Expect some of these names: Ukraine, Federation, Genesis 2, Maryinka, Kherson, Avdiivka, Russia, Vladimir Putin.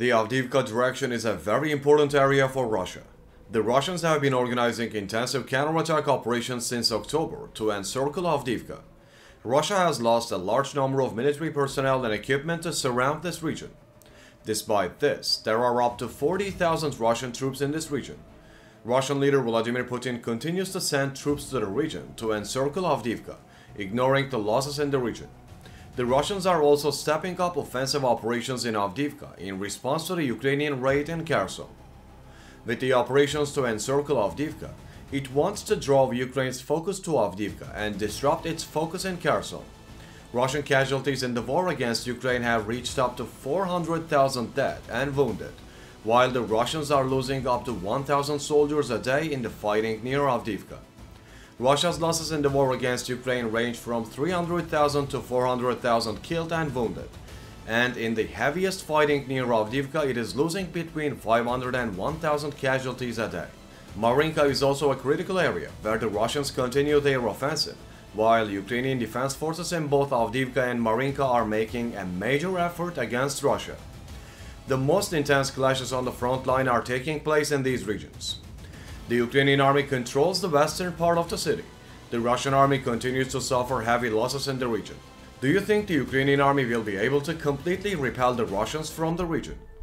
The Avdiivka direction is a very important area for Russia. The Russians have been organizing intensive counterattack operations since October to encircle Avdiivka. Russia has lost a large number of military personnel and equipment to surround this region. Despite this, there are up to 40,000 Russian troops in this region. Russian leader Vladimir Putin continues to send troops to the region to encircle Avdiivka, ignoring the losses in the region. The Russians are also stepping up offensive operations in Avdiivka in response to the Ukrainian raid in Kherson. With the operations to encircle Avdiivka, it wants to draw Ukraine's focus to Avdiivka and disrupt its focus in Kherson. Russian casualties in the war against Ukraine have reached up to 400,000 dead and wounded, while the Russians are losing up to 1,000 soldiers a day in the fighting near Avdiivka. Russia's losses in the war against Ukraine range from 300,000 to 400,000 killed and wounded, and in the heaviest fighting near Avdiivka it is losing between 500 and 1,000 casualties a day. Maryinka is also a critical area where the Russians continue their offensive, while Ukrainian defense forces in both Avdiivka and Maryinka are making a major effort against Russia. The most intense clashes on the front line are taking place in these regions. The Ukrainian army controls the western part of the city. The Russian army continues to suffer heavy losses in the region. Do you think the Ukrainian army will be able to completely repel the Russians from the region?